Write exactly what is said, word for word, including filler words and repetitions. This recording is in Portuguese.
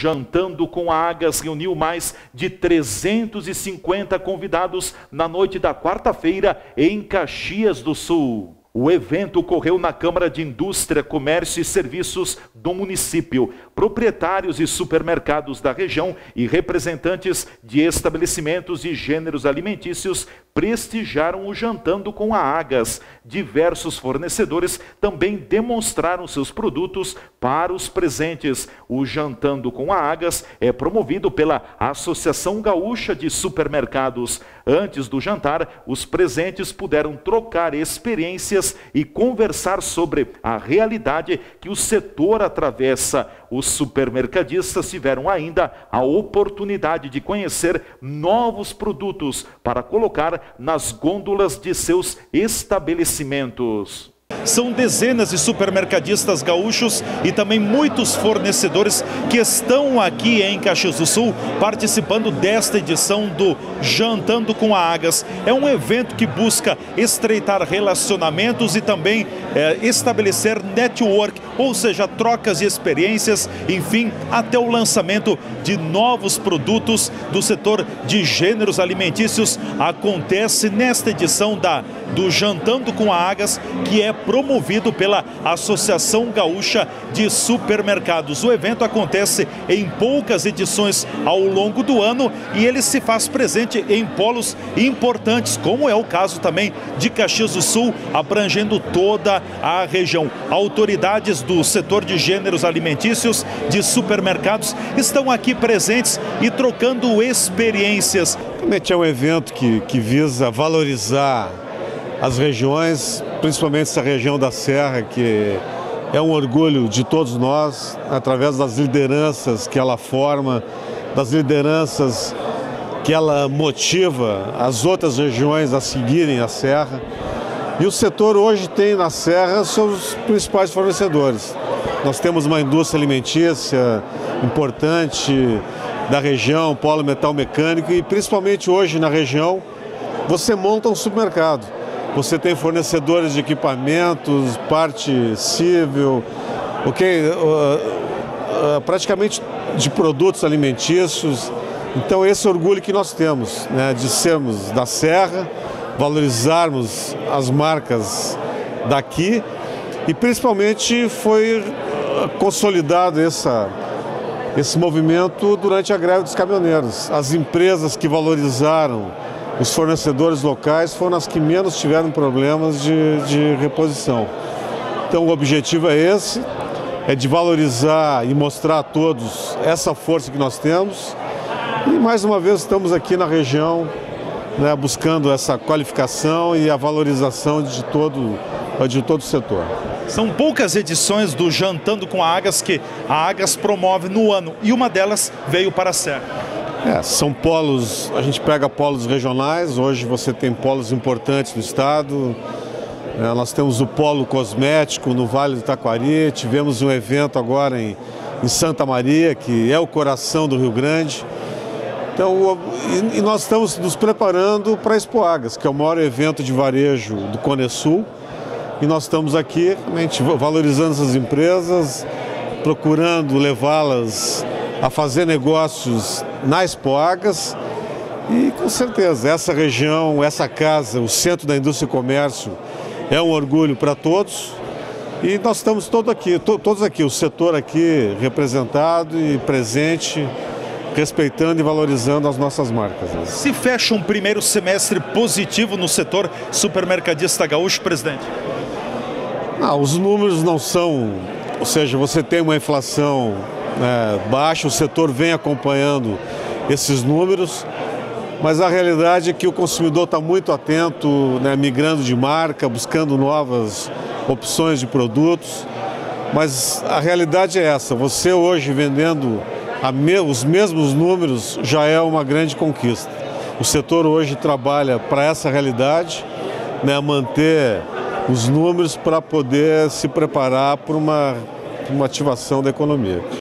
Jantando com Agas reuniu mais de trezentos e cinquenta convidados na noite da quarta-feira em Caxias do Sul. O evento ocorreu na Câmara de Indústria, Comércio e Serviços do município. Proprietários e supermercados da região e representantes de estabelecimentos e gêneros alimentícios prestigiaram o Jantando com a Agas. Diversos fornecedores também demonstraram seus produtos para os presentes. O Jantando com a Agas é promovido pela Associação Gaúcha de Supermercados. Antes do jantar, os presentes puderam trocar experiências e conversar sobre a realidade que o setor atravessa. Os supermercadistas tiveram ainda a oportunidade de conhecer novos produtos para colocar nas gôndolas de seus estabelecimentos. São dezenas de supermercadistas gaúchos e também muitos fornecedores que estão aqui em Caxias do Sul participando desta edição do Jantando com a Agas. É um evento que busca estreitar relacionamentos e também é, estabelecer network, ou seja, trocas de experiências, enfim, até o lançamento de novos produtos do setor de gêneros alimentícios. Acontece nesta edição da, do Jantando com a Agas, que é promovido pela Associação Gaúcha de Supermercados. O evento acontece em poucas edições ao longo do ano e ele se faz presente em polos importantes, como é o caso também de Caxias do Sul, abrangendo toda a região. Autoridades do setor de gêneros alimentícios, de supermercados, estão aqui presentes e trocando experiências. Realmente é um evento que, que visa valorizar as regiões, principalmente essa região da Serra, que é um orgulho de todos nós, através das lideranças que ela forma, das lideranças que ela motiva as outras regiões a seguirem a Serra. E o setor hoje tem na Serra seus principais fornecedores. Nós temos uma indústria alimentícia importante da região, polo metal mecânico, e principalmente hoje na região você monta um supermercado. Você tem fornecedores de equipamentos, parte civil, okay, uh, uh, praticamente de produtos alimentícios. Então esse orgulho que nós temos, né, de sermos da Serra, valorizarmos as marcas daqui e principalmente foi consolidado essa, esse movimento durante a greve dos caminhoneiros. As empresas que valorizaram os fornecedores locais foram as que menos tiveram problemas de, de reposição. Então o objetivo é esse, é de valorizar e mostrar a todos essa força que nós temos. E mais uma vez estamos aqui na região, né, buscando essa qualificação e a valorização de todo, de todo o setor. São poucas edições do Jantando com a Agas que a Agas promove no ano e uma delas veio para a Serra. É, são polos, a gente pega polos regionais, hoje você tem polos importantes no estado, é, nós temos o polo cosmético no Vale do Taquari, tivemos um evento agora em, em Santa Maria, que é o coração do Rio Grande. Então, o, e, e nós estamos nos preparando para a Expoagas, que é o maior evento de varejo do Cone Sul, e nós estamos aqui realmente valorizando essas empresas, procurando levá-las a fazer negócios nas Expoagas e com certeza essa região, essa casa, o centro da indústria e comércio é um orgulho para todos e nós estamos todos aqui, to, todos aqui, o setor aqui representado e presente, respeitando e valorizando as nossas marcas. Né? Se fecha um primeiro semestre positivo no setor supermercadista gaúcho, presidente? Não, os números não são, ou seja, você tem uma inflação É, baixo, o setor vem acompanhando esses números, mas a realidade é que o consumidor está muito atento, né, migrando de marca, buscando novas opções de produtos, mas a realidade é essa, você hoje vendendo a me, os mesmos números já é uma grande conquista. O setor hoje trabalha para essa realidade, né, manter os números para poder se preparar para uma, uma ativação da economia.